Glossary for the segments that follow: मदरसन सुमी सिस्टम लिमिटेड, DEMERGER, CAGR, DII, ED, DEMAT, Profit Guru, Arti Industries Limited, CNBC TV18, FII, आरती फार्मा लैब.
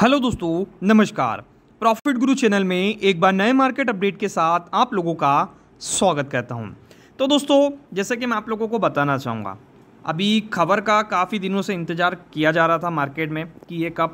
Hello दोस्तों नमस्कार। Profit गुरु channel में एक बार नए मार्केट अपडेट के साथ आप लोगों का स्वागत करता हूं। तो दोस्तों जैसे कि मैं आप लोगों को बताना चाहूँगा, अभी खबर का काफ़ी दिनों से इंतज़ार किया जा रहा था मार्केट में कि ये कब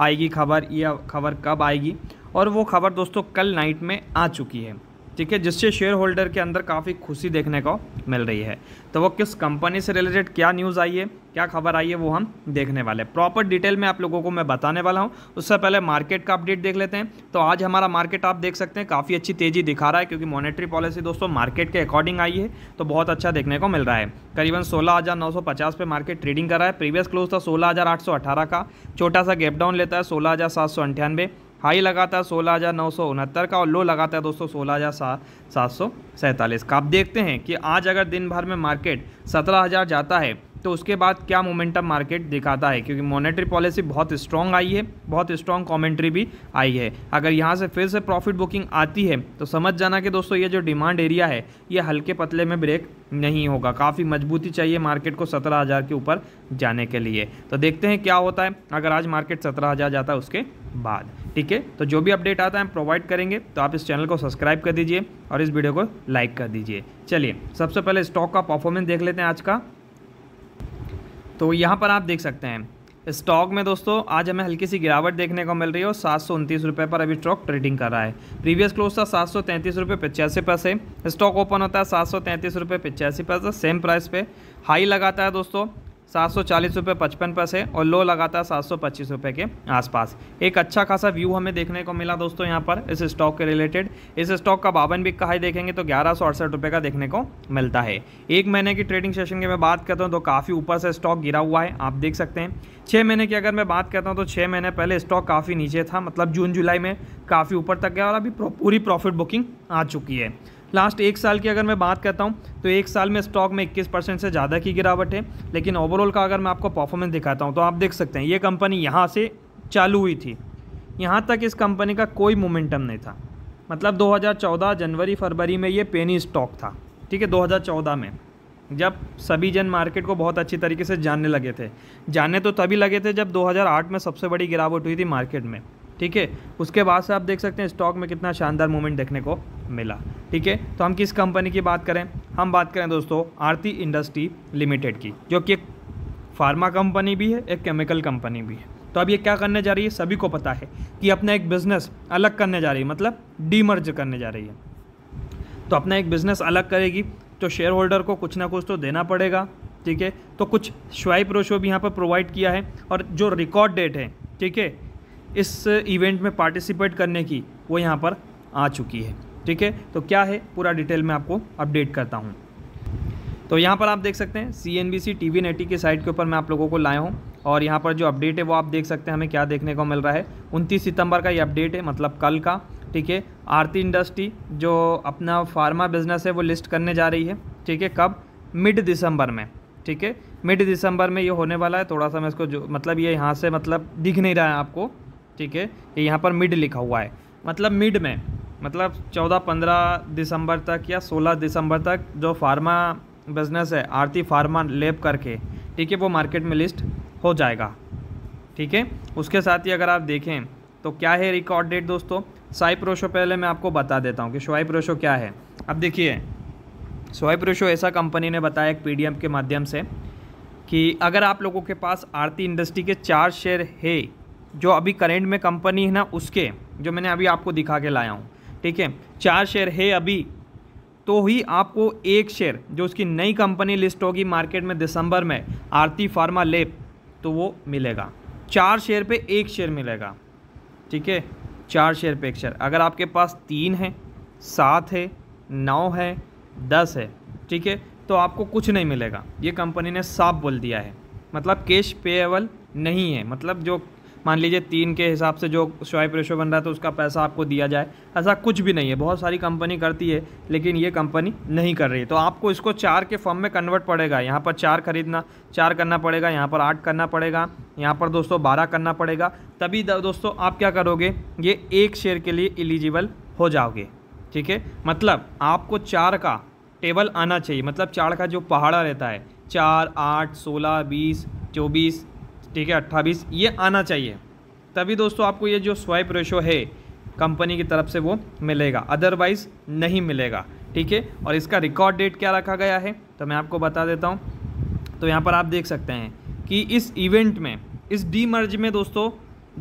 आएगी खबर, ये खबर कब आएगी, और वो खबर दोस्तों कल नाइट में आ चुकी है, ठीक है, जिससे शेयर होल्डर के अंदर काफ़ी खुशी देखने को मिल रही है। तो वो किस कंपनी से रिलेटेड क्या न्यूज़ आई है, क्या खबर आई है, वो हम देखने वाले हैं। प्रॉपर डिटेल में आप लोगों को मैं बताने वाला हूं। उससे पहले मार्केट का अपडेट देख लेते हैं। तो आज हमारा मार्केट आप देख सकते हैं काफ़ी अच्छी तेज़ी दिखा रहा है, क्योंकि मॉनेटरी पॉलिसी दोस्तों मार्केट के अकॉर्डिंग आई है, तो बहुत अच्छा देखने को मिल रहा है। करीबन 16,950 पे मार्केट ट्रेडिंग कर रहा है। प्रीवियस क्लोज था 16,818 का, छोटा सा गैप डाउन लेता है 16,798, हाई लगाता है 16,969 का, और लो लगाता है दोस्तों 16,747 का। आप देखते हैं कि आज अगर दिन भर में मार्केट 17,000 जाता है तो उसके बाद क्या मोमेंटम मार्केट दिखाता है, क्योंकि मॉनेटरी पॉलिसी बहुत स्ट्रॉन्ग आई है, बहुत स्ट्रॉन्ग कमेंट्री भी आई है। अगर यहाँ से फिर से प्रॉफिट बुकिंग आती है तो समझ जाना कि दोस्तों ये जो डिमांड एरिया है ये हल्के पतले में ब्रेक नहीं होगा, काफ़ी मजबूती चाहिए मार्केट को 17,000 के ऊपर जाने के लिए। तो देखते हैं क्या होता है अगर आज मार्केट 17,000 जाता है उसके बाद, ठीक है। तो जो भी अपडेट आता है हम प्रोवाइड करेंगे, तो आप इस चैनल को सब्सक्राइब कर दीजिए और इस वीडियो को लाइक कर दीजिए। चलिए सबसे पहले स्टॉक का परफॉर्मेंस देख लेते हैं आज का। तो यहाँ पर आप देख सकते हैं स्टॉक में दोस्तों आज हमें हल्की सी गिरावट देखने को मिल रही है और 729 रुपये पर अभी स्टॉक ट्रेडिंग कर रहा है। प्रीवियस क्लोज था 733 रुपये 85 पैसे, स्टॉक ओपन होता है 733 रुपये 85 पैसे, सेम प्राइस पे। हाई लगाता है दोस्तों 740 रुपये 55 पैसे और लो लगाता है 725 रुपये के आसपास। एक अच्छा खासा व्यू हमें देखने को मिला दोस्तों यहाँ पर इस स्टॉक के रिलेटेड। इस स्टॉक का 52 वीक का हाई देखेंगे तो 1168 रुपये का देखने को मिलता है। एक महीने की ट्रेडिंग सेशन की मैं बात करता हूँ तो काफ़ी ऊपर से स्टॉक गिरा हुआ है, आप देख सकते हैं। 6 महीने की अगर मैं बात करता हूँ तो 6 महीने पहले स्टॉक काफ़ी नीचे था, मतलब जून जुलाई में काफ़ी ऊपर तक गया और अभी पूरी प्रॉफिट बुकिंग आ चुकी है। लास्ट 1 साल की अगर मैं बात करता हूं तो 1 साल में स्टॉक में 21% से ज़्यादा की गिरावट है। लेकिन ओवरऑल का अगर मैं आपको परफॉर्मेंस दिखाता हूं तो आप देख सकते हैं ये कंपनी यहां से चालू हुई थी, यहां तक इस कंपनी का कोई मोमेंटम नहीं था, मतलब 2014 जनवरी फरवरी में ये पेनी स्टॉक था, ठीक है, 2014 में जब सभी जन मार्केट को बहुत अच्छी तरीके से जानने लगे थे। जानने तो तभी लगे थे जब 2008 में सबसे बड़ी गिरावट हुई थी मार्केट में, ठीक है। उसके बाद से आप देख सकते हैं स्टॉक में कितना शानदार मूवमेंट देखने को मिला, ठीक है। तो हम किस कंपनी की बात करें, हम बात करें दोस्तों आरती इंडस्ट्री लिमिटेड की, जो कि एक फार्मा कंपनी भी है, एक केमिकल कंपनी भी है। तो अब ये क्या करने जा रही है, सभी को पता है कि अपना एक बिज़नेस अलग करने जा रही है, मतलब डीमर्ज करने जा रही है। तो अपना एक बिज़नेस अलग करेगी तो शेयर होल्डर को कुछ ना कुछ तो देना पड़ेगा, ठीक है। तो कुछ स्वाइप रेशो भी यहाँ पर प्रोवाइड किया है, और जो रिकॉर्ड डेट है, ठीक है, इस इवेंट में पार्टिसिपेट करने की, वो यहाँ पर आ चुकी है, ठीक है। तो क्या है पूरा डिटेल में आपको अपडेट करता हूँ। तो यहाँ पर आप देख सकते हैं CNBC TV18 की साइट के ऊपर मैं आप लोगों को लाया हूँ, और यहाँ पर जो अपडेट है वो आप देख सकते हैं हमें क्या देखने को मिल रहा है। 29 सितंबर का ये अपडेट है, मतलब कल का, ठीक है। आरती इंडस्ट्री जो अपना फार्मा बिजनेस है वो लिस्ट करने जा रही है, ठीक है, कब, मिड दिसंबर में, ठीक है, मिड दिसंबर में ये होने वाला है। थोड़ा सा मैं इसको जो मतलब ये यहाँ से मतलब दिख नहीं रहा है आपको, ठीक है, ये यहाँ पर मिड लिखा हुआ है, मतलब मिड में, मतलब 14-15 दिसंबर तक या 16 दिसंबर तक जो फार्मा बिजनेस है आरती फार्मा लैब करके, ठीक है, वो मार्केट में लिस्ट हो जाएगा, ठीक है। उसके साथ ही अगर आप देखें तो क्या है रिकॉर्ड डेट दोस्तों, स्वाइप रेशो पहले मैं आपको बता देता हूँ कि स्वाइप रेशो क्या है। अब देखिए स्वाइप रेशो ऐसा कंपनी ने बताया एक PDF के माध्यम से कि अगर आप लोगों के पास आरती इंडस्ट्री के 4 शेयर है जो अभी करेंट में कंपनी है ना, उसके जो मैंने अभी आपको दिखा के लाया हूँ, ठीक है, 4 शेयर है अभी, तो ही आपको 1 शेयर जो उसकी नई कंपनी लिस्ट होगी मार्केट में दिसंबर में आरती फार्मा लैब, तो वो मिलेगा। 4 शेयर पे 1 शेयर मिलेगा, ठीक है, 4 शेयर पे 1 शेयर। अगर आपके पास 3 है 7 है 9 है 10 है, ठीक है, तो आपको कुछ नहीं मिलेगा, ये कंपनी ने साफ बोल दिया है, मतलब कैश पेएबल नहीं है। मतलब जो मान लीजिए 3 के हिसाब से जो स्वाइप रेशो बन रहा है तो उसका पैसा आपको दिया जाए, ऐसा कुछ भी नहीं है। बहुत सारी कंपनी करती है लेकिन ये कंपनी नहीं कर रही है। तो आपको इसको 4 के फॉर्म में कन्वर्ट पड़ेगा, यहाँ पर 4 करना पड़ेगा, यहाँ पर 8 करना पड़ेगा, यहाँ पर दोस्तों 12 करना पड़ेगा, तभी दोस्तों आप क्या करोगे, ये 1 शेयर के लिए एलिजिबल हो जाओगे, ठीक है। मतलब आपको 4 का टेबल आना चाहिए, मतलब 4 का जो पहाड़ा रहता है 4, 8, 16, 20, 24, ठीक है, 28, ये आना चाहिए, तभी दोस्तों आपको ये जो स्वाइप रेशो है कंपनी की तरफ से वो मिलेगा, अदरवाइज़ नहीं मिलेगा। ठीक है, और इसका रिकॉर्ड डेट क्या रखा गया है तो मैं आपको बता देता हूँ। तो यहाँ पर आप देख सकते हैं कि इस इवेंट में, इस डीमर्ज में दोस्तों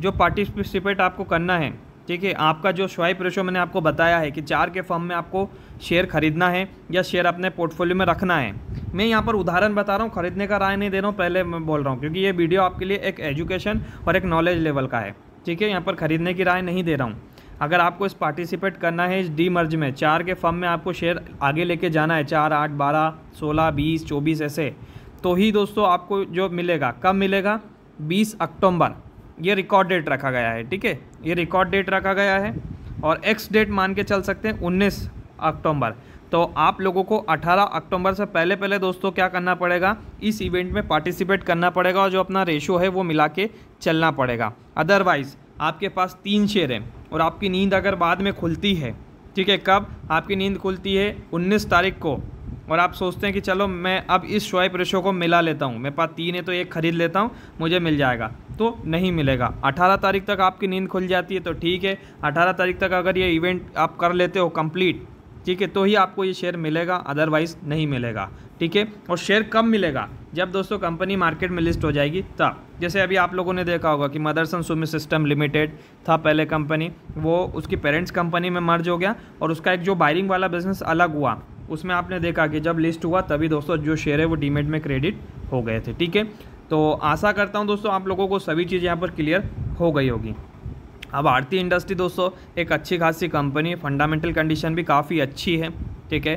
जो पार्टिसिपेट आपको करना है, ठीक है, आपका जो स्वाइप रेशो मैंने आपको बताया है कि 4 के फॉर्म में आपको शेयर खरीदना है या शेयर अपने पोर्टफोलियो में रखना है। मैं यहाँ पर उदाहरण बता रहा हूँ, खरीदने का राय नहीं दे रहा हूँ, पहले मैं बोल रहा हूँ क्योंकि ये वीडियो आपके लिए एक एजुकेशन और एक नॉलेज लेवल का है। ठीक है, यहाँ पर खरीदने की राय नहीं दे रहा हूँ। अगर आपको इस पार्टिसिपेट करना है इस डीमर्ज में, 4 के फॉर्म में आपको शेयर आगे लेके जाना है, 4, 8, 12, 16, 20, 24 ऐसे, तो ही दोस्तों आपको जो मिलेगा। कब मिलेगा? 20 अक्टूबर, ये रिकॉर्ड डेट रखा गया है। ठीक है, ये रिकॉर्ड डेट रखा गया है और एक्स डेट मान के चल सकते हैं 19 अक्टूबर। तो आप लोगों को 18 अक्टूबर से पहले पहले दोस्तों क्या करना पड़ेगा, इस इवेंट में पार्टिसिपेट करना पड़ेगा और जो अपना रेशो है वो मिला के चलना पड़ेगा। अदरवाइज़ आपके पास 3 शेयर हैं और आपकी नींद अगर बाद में खुलती है, ठीक है, कब आपकी नींद खुलती है 19 तारीख को, और आप सोचते हैं कि चलो मैं अब इस स्वाइप रेशो को मिला लेता हूँ, मेरे पास 3 है तो एक ख़रीद लेता हूँ, मुझे मिल जाएगा, तो नहीं मिलेगा। 18 तारीख तक आपकी नींद खुल जाती है तो ठीक है, 18 तारीख तक अगर ये इवेंट आप कर लेते हो कंप्लीट, ठीक है, तो ही आपको ये शेयर मिलेगा, अदरवाइज़ नहीं मिलेगा। ठीक है, और शेयर कब मिलेगा? जब दोस्तों कंपनी मार्केट में लिस्ट हो जाएगी तब। जैसे अभी आप लोगों ने देखा होगा कि मदरसन सुमी सिस्टम लिमिटेड था पहले कंपनी, वो उसकी पेरेंट्स कंपनी में मर्ज हो गया और उसका एक जो बायरिंग वाला बिजनेस अलग हुआ, उसमें आपने देखा कि जब लिस्ट हुआ तभी दोस्तों जो शेयर है वो डीमेट में क्रेडिट हो गए थे। ठीक है, तो आशा करता हूँ दोस्तों आप लोगों को सभी चीज़ यहाँ पर क्लियर हो गई होगी। अब आरती इंडस्ट्री दोस्तों एक अच्छी खासी कंपनी है, फंडामेंटल कंडीशन भी काफ़ी अच्छी है। ठीक है,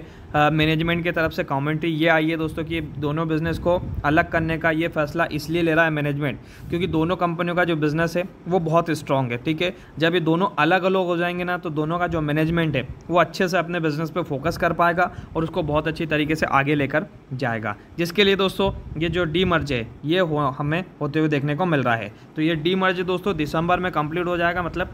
मैनेजमेंट की तरफ से कमेंट्री ये आई है दोस्तों कि दोनों बिज़नेस को अलग करने का ये फैसला इसलिए ले रहा है मैनेजमेंट क्योंकि दोनों कंपनियों का जो बिज़नेस है वो बहुत स्ट्रांग है। ठीक है, जब ये दोनों अलग अलग हो जाएंगे ना तो दोनों का जो मैनेजमेंट है वो अच्छे से अपने बिज़नेस पे फोकस कर पाएगा और उसको बहुत अच्छी तरीके से आगे लेकर जाएगा, जिसके लिए दोस्तों ये जो डीमर्ज है ये हमें होते हुए देखने को मिल रहा है। तो ये डीमर्ज दोस्तों दिसंबर में कंप्लीट हो जाएगा, मतलब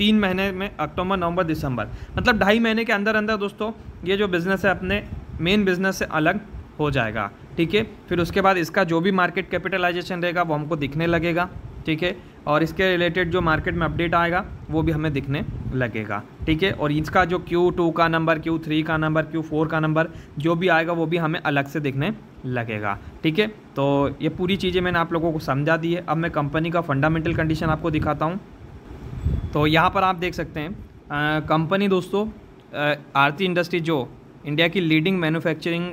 3 महीने में, अक्टूबर नवंबर दिसंबर, मतलब 2.5 महीने के अंदर अंदर दोस्तों ये जो बिज़नेस है अपने मेन बिज़नेस से अलग हो जाएगा। ठीक है, फिर उसके बाद इसका जो भी मार्केट कैपिटलाइजेशन रहेगा वो हमको दिखने लगेगा। ठीक है, और इसके रिलेटेड जो मार्केट में अपडेट आएगा वो भी हमें दिखने लगेगा। ठीक है, और इसका जो Q2 का नंबर, Q3 का नंबर, Q4 का नंबर जो भी आएगा वो भी हमें अलग से दिखने लगेगा। ठीक है, तो ये पूरी चीज़ें मैंने आप लोगों को समझा दी है। अब मैं कंपनी का फंडामेंटल कंडीशन आपको दिखाता हूँ। तो यहाँ पर आप देख सकते हैं कंपनी दोस्तों आरती इंडस्ट्री जो इंडिया की लीडिंग मैन्युफैक्चरिंग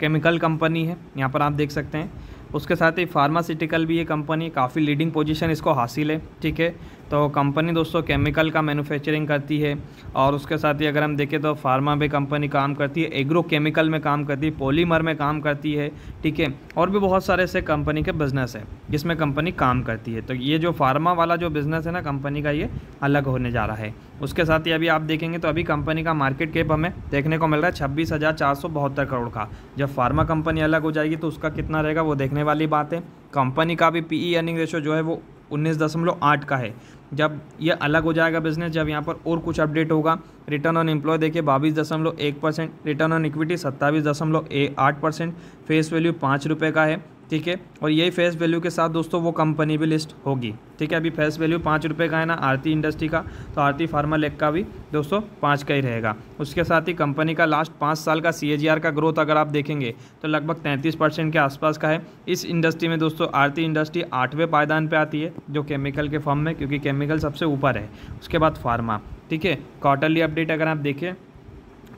केमिकल कंपनी है, यहाँ पर आप देख सकते हैं। उसके साथ ही फार्मास्यूटिकल भी ये कंपनी काफ़ी लीडिंग पोजीशन इसको हासिल है। ठीक है, तो कंपनी दोस्तों केमिकल का मैन्युफैक्चरिंग करती है और उसके साथ ही अगर हम देखें तो फार्मा में कंपनी काम करती है, एग्रो केमिकल में काम करती है, पॉलीमर में काम करती है। ठीक है, और भी बहुत सारे ऐसे कंपनी के बिज़नेस है जिसमें कंपनी काम करती है। तो ये जो फार्मा वाला जो बिज़नेस है ना कंपनी का, ये अलग होने जा रहा है। उसके साथ ही अभी आप देखेंगे तो अभी कंपनी का मार्केट कैप हमें देखने को मिल रहा है 26,472 करोड़ का। जब फार्मा कंपनी अलग हो जाएगी तो उसका कितना रहेगा वो देखने वाली बात है। कंपनी का भी पीई अर्निंग रेशो जो है वो 19.8 का है। जब ये अलग हो जाएगा बिजनेस, जब यहाँ पर और कुछ अपडेट होगा, रिटर्न ऑन एम्प्लॉय देखिए 22.1%, return on equity 27.8%, face value ₹5 का है। ठीक है, और यही फेस वैल्यू के साथ दोस्तों वो कंपनी भी लिस्ट होगी। ठीक है, अभी फेस वैल्यू ₹5 का है ना आरती इंडस्ट्री का, तो आरती फार्मा लेक का भी दोस्तों 5 का ही रहेगा। उसके साथ ही कंपनी का लास्ट 5 साल का CAGR का ग्रोथ अगर आप देखेंगे तो लगभग 33% के आसपास का है। इस इंडस्ट्री में दोस्तों आरती इंडस्ट्री 8वें पायदान पर आती है जो केमिकल के फॉर्म में, क्योंकि केमिकल सबसे ऊपर है, उसके बाद फार्मा। ठीक है, क्वार्टरली अपडेट अगर आप देखें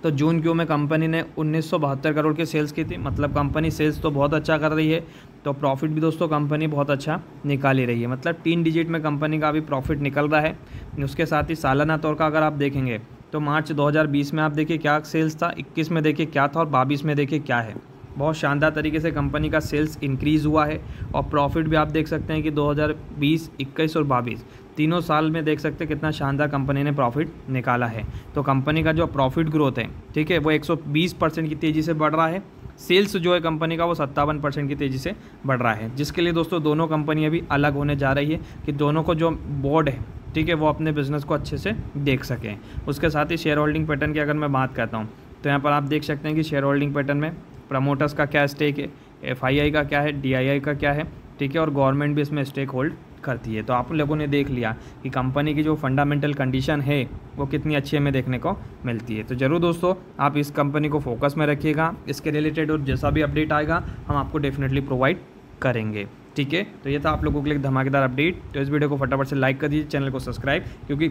तो जून क्यू में कंपनी ने 1972 करोड़ की सेल्स की थी, मतलब कंपनी सेल्स तो बहुत अच्छा कर रही है। तो प्रॉफिट भी दोस्तों कंपनी बहुत अच्छा निकाल ही रही है, मतलब 3 डिजिट में कंपनी का भी प्रॉफिट निकल रहा है। उसके साथ ही सालाना तौर का अगर आप देखेंगे तो मार्च 2020 में आप देखिए क्या सेल्स था, 21 में देखिए क्या था और 22 में देखिए क्या है। बहुत शानदार तरीके से कंपनी का सेल्स इंक्रीज़ हुआ है और प्रॉफिट भी आप देख सकते हैं कि 2020, 21 और 22 तीनों साल में देख सकते हैं कितना शानदार कंपनी ने प्रॉफिट निकाला है। तो कंपनी का जो प्रॉफिट ग्रोथ है, ठीक है, वो 120% की तेज़ी से बढ़ रहा है। सेल्स जो है कंपनी का वो 57% की तेज़ी से बढ़ रहा है, जिसके लिए दोस्तों दोनों कंपनियाँ भी अलग होने जा रही है कि दोनों को जो बोर्ड है, ठीक है, वो अपने बिज़नेस को अच्छे से देख सकें। उसके साथ ही शेयर होल्डिंग पैटर्न की अगर मैं बात करता हूँ तो यहाँ पर आप देख सकते हैं कि शेयर होल्डिंग पैटर्न में प्रमोटर्स का क्या स्टेक है, FII का क्या है, DII का क्या है। ठीक है, और गवर्नमेंट भी इसमें स्टेक होल्ड करती है। तो आप लोगों ने देख लिया कि कंपनी की जो फंडामेंटल कंडीशन है वो कितनी अच्छी हमें देखने को मिलती है। तो ज़रूर दोस्तों आप इस कंपनी को फोकस में रखिएगा, इसके रिलेटेड और जैसा भी अपडेट आएगा हम आपको डेफिनेटली प्रोवाइड करेंगे, ठीक है। तो ये था आप लोगों के लिए धमाकेदार अपडेट। तो इस वीडियो को फटाफट से लाइक कर दीजिए, चैनल को सब्सक्राइब, क्योंकि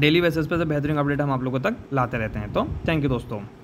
डेली बेसिस पर से बेहतरीन अपडेट हम आप लोगों तक लाते रहते हैं। तो थैंक यू दोस्तों।